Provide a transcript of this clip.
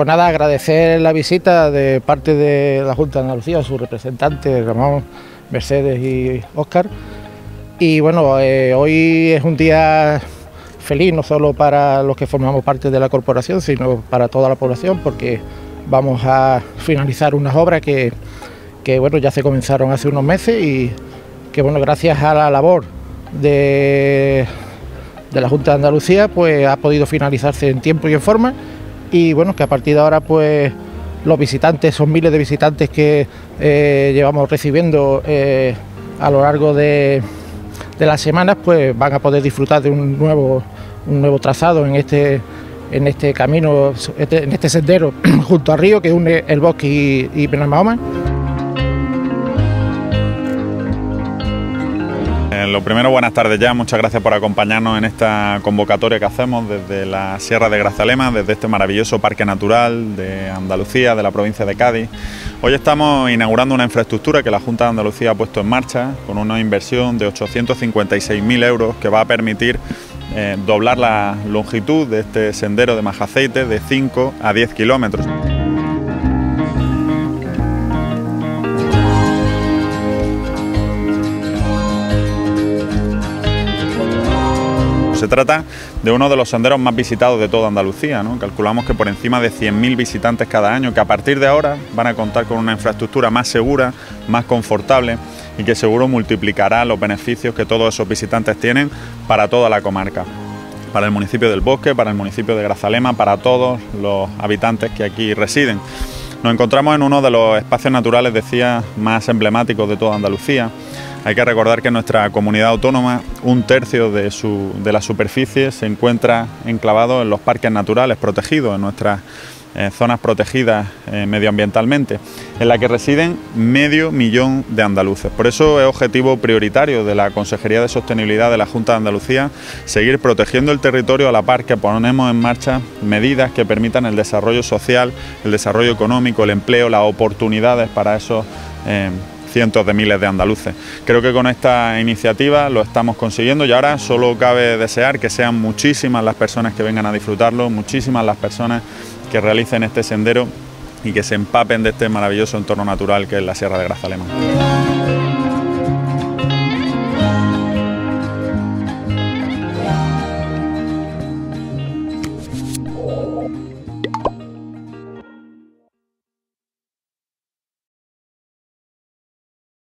Pues nada, agradecer la visita de parte de la Junta de Andalucía, sus representantes Ramón, Mercedes y Oscar. Y bueno, hoy es un día feliz no solo para los que formamos parte de la corporación, sino para toda la población, porque vamos a finalizar unas obras que bueno, ya se comenzaron hace unos meses y que bueno, gracias a la labor de la Junta de Andalucía, pues ha podido finalizarse en tiempo y en forma. Y bueno, que a partir de ahora pues los visitantes, son miles de visitantes que llevamos recibiendo a lo largo de las semanas, pues van a poder disfrutar de un nuevo trazado en este camino, en este sendero junto al río que une el Bosque y Benamahoma. Lo primero, buenas tardes ya, muchas gracias por acompañarnos en esta convocatoria que hacemos desde la Sierra de Grazalema, desde este maravilloso Parque Natural de Andalucía, de la provincia de Cádiz. Hoy estamos inaugurando una infraestructura que la Junta de Andalucía ha puesto en marcha con una inversión de 856.000 euros que va a permitir doblar la longitud de este sendero de Majaceite de 5 a 10 kilómetros. Se trata de uno de los senderos más visitados de toda Andalucía, ¿no? Calculamos que por encima de 100.000 visitantes cada año, que a partir de ahora van a contar con una infraestructura más segura, más confortable y que seguro multiplicará los beneficios que todos esos visitantes tienen para toda la comarca, para el municipio del Bosque, para el municipio de Grazalema, para todos los habitantes que aquí residen. Nos encontramos en uno de los espacios naturales, decía, más emblemáticos de toda Andalucía. Hay que recordar que en nuestra comunidad autónoma un tercio de la superficie se encuentra enclavado en los parques naturales protegidos, en nuestras zonas protegidas medioambientalmente, en la que residen 500.000 de andaluces. Por eso es objetivo prioritario de la Consejería de Sostenibilidad de la Junta de Andalucía seguir protegiendo el territorio a la par que ponemos en marcha medidas que permitan el desarrollo social, el desarrollo económico, el empleo, las oportunidades para esos cientos de miles de andaluces. Creo que con esta iniciativa lo estamos consiguiendo y ahora solo cabe desear que sean muchísimas las personas que vengan a disfrutarlo, muchísimas las personas que realicen este sendero y que se empapen de este maravilloso entorno natural que es la Sierra de Grazalema.